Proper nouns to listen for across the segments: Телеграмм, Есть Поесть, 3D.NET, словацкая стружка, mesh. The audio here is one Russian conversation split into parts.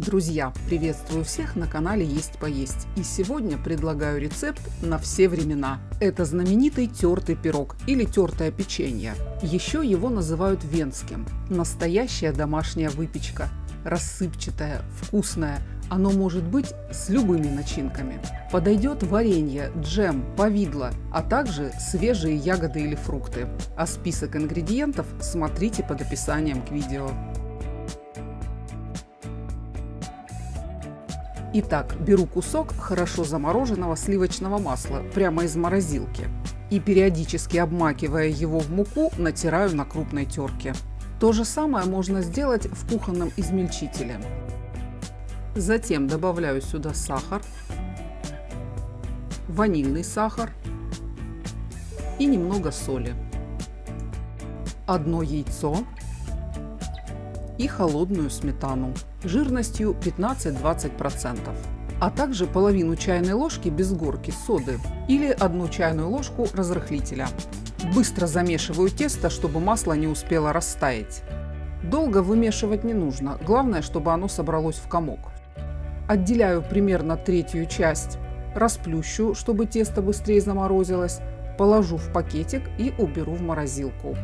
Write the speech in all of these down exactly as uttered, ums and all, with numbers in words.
Друзья, приветствую всех на канале Есть Поесть, и сегодня предлагаю рецепт на все времена. Это знаменитый тертый пирог или тертое печенье. Еще его называют венским. Настоящая домашняя выпечка. Рассыпчатое, вкусное. Оно может быть с любыми начинками. Подойдет варенье, джем, повидло, а также свежие ягоды или фрукты. А список ингредиентов смотрите под описанием к видео. Итак, беру кусок хорошо замороженного сливочного масла прямо из морозилки и, периодически обмакивая его в муку, натираю на крупной терке. То же самое можно сделать в кухонном измельчителе. Затем добавляю сюда сахар, ванильный сахар и немного соли, одно яйцо и холодную сметану жирностью пятнадцать-двадцать процентов, а также половину чайной ложки без горки соды или одну чайную ложку разрыхлителя. Быстро замешиваю тесто, чтобы масло не успело растаять. Долго вымешивать не нужно, главное, чтобы оно собралось в комок. Отделяю примерно третью часть, расплющу, чтобы тесто быстрее заморозилось, положу в пакетик и уберу в морозилку.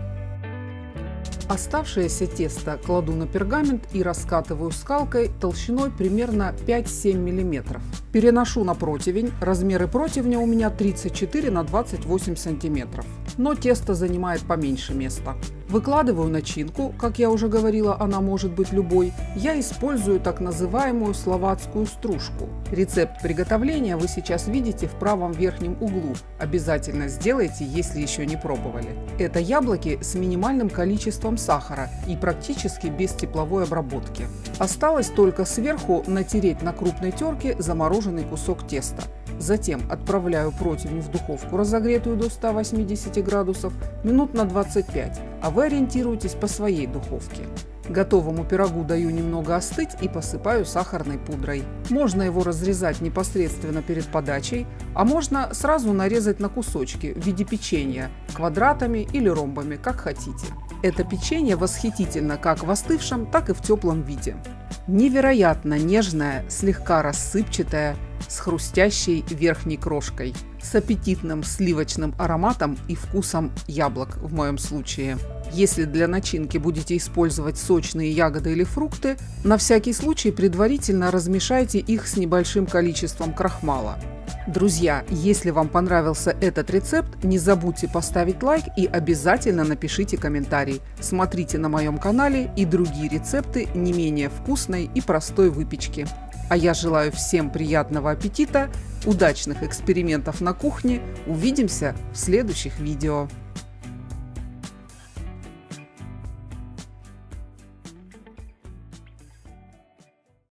Оставшееся тесто кладу на пергамент и раскатываю скалкой толщиной примерно пять-семь миллиметров. Переношу на противень. Размеры противня у меня тридцать четыре на двадцать восемь сантиметров, но тесто занимает поменьше места. Выкладываю начинку, как я уже говорила, она может быть любой. Я использую так называемую словацкую стружку. Рецепт приготовления вы сейчас видите в правом верхнем углу. Обязательно сделайте, если еще не пробовали. Это яблоки с минимальным количеством сахара и практически без тепловой обработки. Осталось только сверху натереть на крупной терке замороженный кусок теста. Затем отправляю противень в духовку, разогретую до ста восьмидесяти градусов, минут на двадцать пять, а вы ориентируйтесь по своей духовке. Готовому пирогу даю немного остыть и посыпаю сахарной пудрой. Можно его разрезать непосредственно перед подачей, а можно сразу нарезать на кусочки в виде печенья, квадратами или ромбами, как хотите. Это печенье восхитительно как в остывшем, так и в теплом виде. Невероятно нежное, слегка рассыпчатое, с хрустящей верхней крошкой, с аппетитным сливочным ароматом и вкусом яблок в моем случае. Если для начинки будете использовать сочные ягоды или фрукты, на всякий случай предварительно размешайте их с небольшим количеством крахмала. Друзья, если вам понравился этот рецепт, не забудьте поставить лайк и обязательно напишите комментарий. Смотрите на моем канале и другие рецепты не менее вкусной и простой выпечки. А я желаю всем приятного аппетита, удачных экспериментов на кухне. Увидимся в следующих видео.